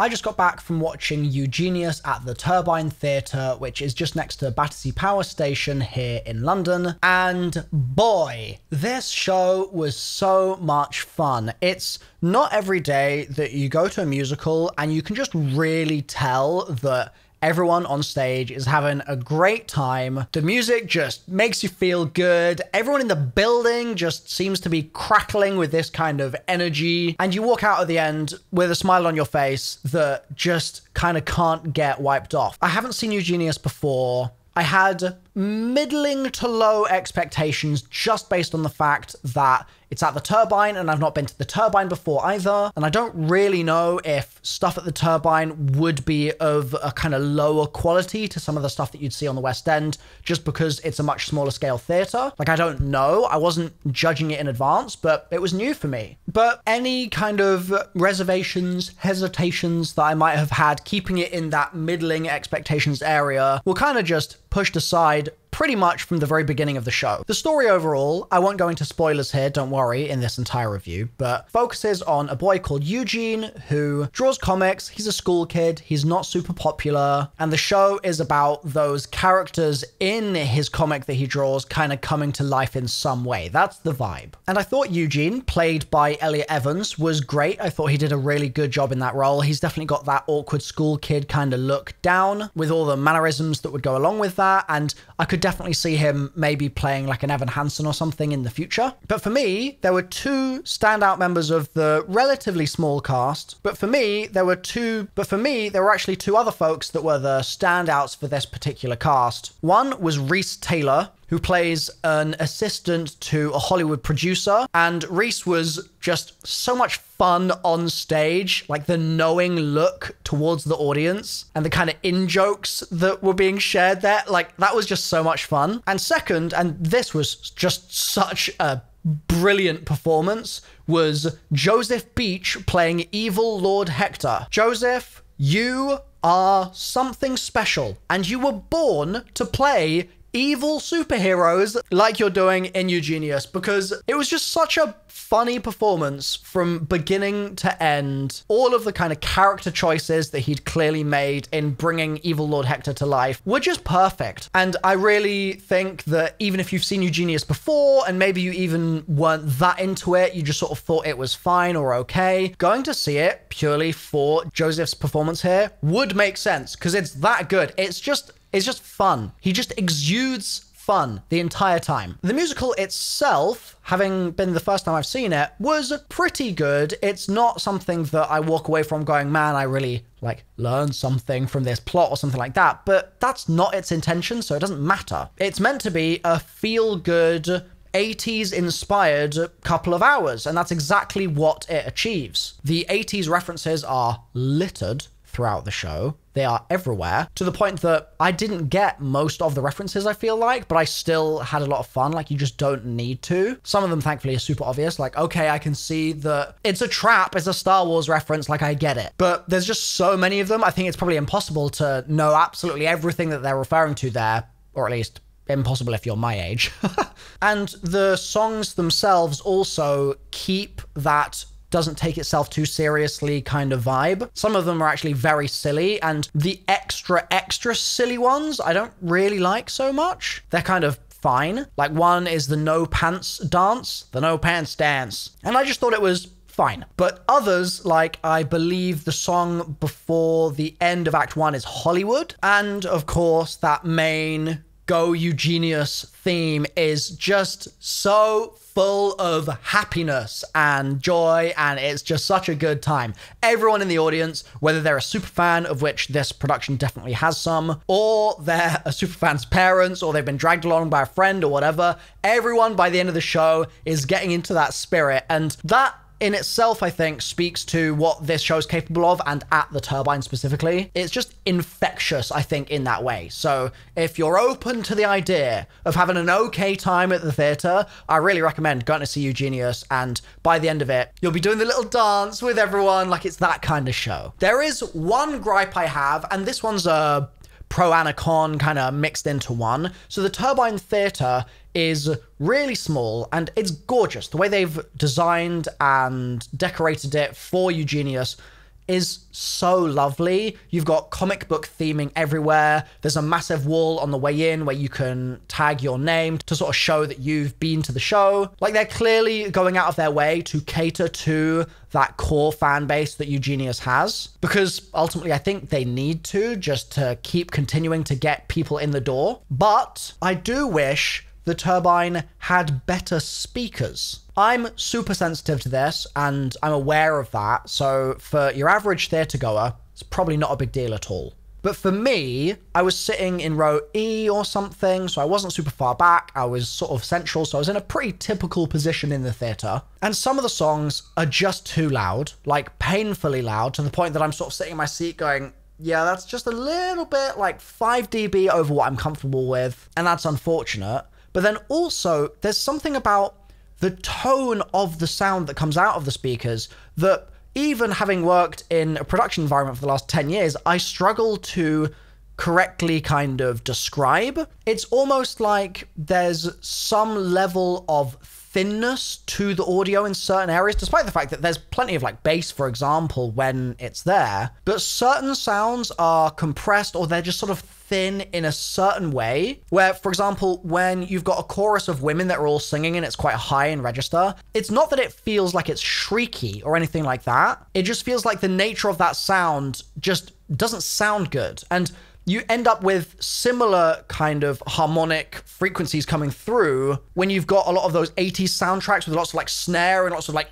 I just got back from watching Eugenius at the Turbine Theatre, which is just next to Battersea Power Station here in London. And boy, this show was so much fun. It's not every day that you go to a musical and you can just really tell that everyone on stage is having a great time. The music just makes you feel good. Everyone in the building just seems to be crackling with this kind of energy. And you walk out at the end with a smile on your face that just kind of can't get wiped off. I haven't seen Eugenius before. I had middling to low expectations just based on the fact that it's at the Turbine and I've not been to the Turbine before either. And I don't really know if stuff at the Turbine would be of a kind of lower quality to some of the stuff that you'd see on the West End just because it's a much smaller scale theatre. Like, I don't know. I wasn't judging it in advance, but it was new for me. But any kind of reservations, hesitations that I might have had, keeping it in that middling expectations area were kind of just pushed aside pretty much from the very beginning of the show. The story overall, I won't go into spoilers here, don't worry, in this entire review, but focuses on a boy called Eugene who draws comics. He's a school kid. He's not super popular. And the show is about those characters in his comic that he draws kind of coming to life in some way. That's the vibe. And I thought Eugene, played by Elliot Evans, was great. I thought he did a really good job in that role. He's definitely got that awkward school kid kind of look down with all the mannerisms that would go along with that. And I could definitely see him maybe playing like an Evan Hansen or something in the future. But for me, there were two standout members of the relatively small cast. But for me, there were actually two other folks that were the standouts for this particular cast. One was Reece Taylor, who plays an assistant to a Hollywood producer. And Reece was just so much fun on stage, like the knowing look towards the audience and the kind of in-jokes that were being shared there. Like, that was just so much fun. And second, and this was just such a brilliant performance, was Joseph Beach playing Evil Lord Hector. Joseph, you are something special, and you were born to play evil superheroes like you're doing in Eugenius, because it was just such a funny performance from beginning to end. All of the kind of character choices that he'd clearly made in bringing Evil Lord Hector to life were just perfect. And I really think that even if you've seen Eugenius before and maybe you even weren't that into it, you just sort of thought it was fine or okay, going to see it purely for Joseph's performance here would make sense because it's that good. It's just fun. He just exudes fun the entire time. The musical itself, having been the first time I've seen it, was pretty good. It's not something that I walk away from going, man, I really like learn something from this plot or something like that, but that's not its intention, so it doesn't matter. It's meant to be a feel-good, 80s inspired couple of hours, and that's exactly what it achieves. The 80s references are littered throughout the show. They are everywhere, to the point that I didn't get most of the references, I feel like, but I still had a lot of fun. Like, you just don't need to. Some of them, thankfully, are super obvious. Like, okay, I can see that it's a trap. It's a Star Wars reference. Like, I get it. But there's just so many of them. I think it's probably impossible to know absolutely everything that they're referring to there, or at least impossible if you're my age. And the songs themselves also keep that doesn't take itself too seriously kind of vibe. Some of them are actually very silly, and the extra silly ones I don't really like so much. They're kind of fine. Like, one is the no pants dance, and I just thought it was fine. But others, like, I believe the song before the end of Act 1 is Hollywood, and of course that main Go Eugenius theme is just so full of happiness and joy, and it's just such a good time. Everyone in the audience, whether they're a super fan, of which this production definitely has some, or they're a super fan's parents, or they've been dragged along by a friend or whatever, everyone by the end of the show is getting into that spirit, and that in itself, I think, speaks to what this show is capable of, and at the Turbine specifically. It's just infectious, I think, in that way. So if you're open to the idea of having an okay time at the theatre, I really recommend going to see Eugenius, and by the end of it, you'll be doing the little dance with everyone. Like, it's that kind of show. There is one gripe I have, and this one's a pro and a con kind of mixed into one. So the Turbine Theatre is really small, and it's gorgeous. The way they've designed and decorated it for Eugenius is so lovely. You've got comic book theming everywhere. There's a massive wall on the way in where you can tag your name to sort of show that you've been to the show. Like, they're clearly going out of their way to cater to that core fan base that Eugenius has, because ultimately I think they need to, just to keep continuing to get people in the door. But I do wish the Turbine had better speakers. I'm super sensitive to this and I'm aware of that. So for your average theatre goer, it's probably not a big deal at all. But for me, I was sitting in row E or something, so I wasn't super far back. I was sort of central, so I was in a pretty typical position in the theatre. And some of the songs are just too loud, like painfully loud, to the point that I'm sort of sitting in my seat going, yeah, that's just a little bit like 5 dB over what I'm comfortable with. And that's unfortunate. But then also, there's something about the tone of the sound that comes out of the speakers that, even having worked in a production environment for the last 10 years, I struggle to correctly kind of describe. It's almost like there's some level of thinness to the audio in certain areas, despite the fact that there's plenty of like bass, for example, when it's there. But certain sounds are compressed, or they're just sort of thin in a certain way, where, for example, when you've got a chorus of women that are all singing and it's quite high in register, it's not that it feels like it's shrieky or anything like that. It just feels like the nature of that sound just doesn't sound good. And you end up with similar kind of harmonic frequencies coming through when you've got a lot of those 80s soundtracks with lots of like snare and lots of like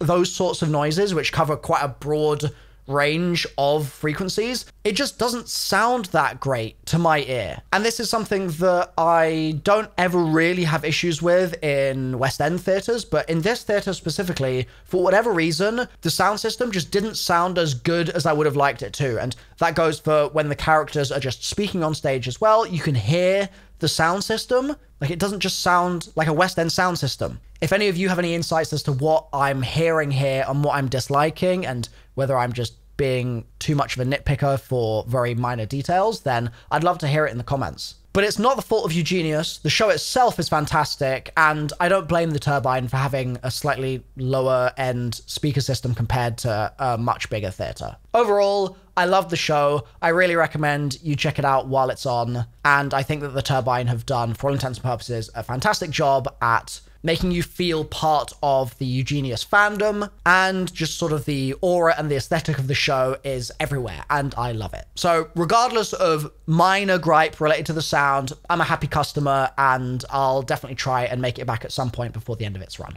those sorts of noises, which cover quite a broad range of frequencies. It just doesn't sound that great to my ear. And this is something that I don't ever really have issues with in West End theatres, but in this theatre specifically, for whatever reason, the sound system just didn't sound as good as I would have liked it to. And that goes for when the characters are just speaking on stage as well. You can hear the sound system. Like, it doesn't just sound like a West End sound system. If any of you have any insights as to what I'm hearing here and what I'm disliking, and whether I'm just being too much of a nitpicker for very minor details, then I'd love to hear it in the comments. But it's not the fault of Eugenius. The show itself is fantastic, and I don't blame the Turbine for having a slightly lower end speaker system compared to a much bigger theatre. Overall, I love the show. I really recommend you check it out while it's on, and I think that the Turbine have done, for all intents and purposes, a fantastic job at making you feel part of the Eugenius fandom, and just sort of the aura and the aesthetic of the show is everywhere, and I love it. So regardless of minor gripe related to the sound, I'm a happy customer, and I'll definitely try and make it back at some point before the end of its run.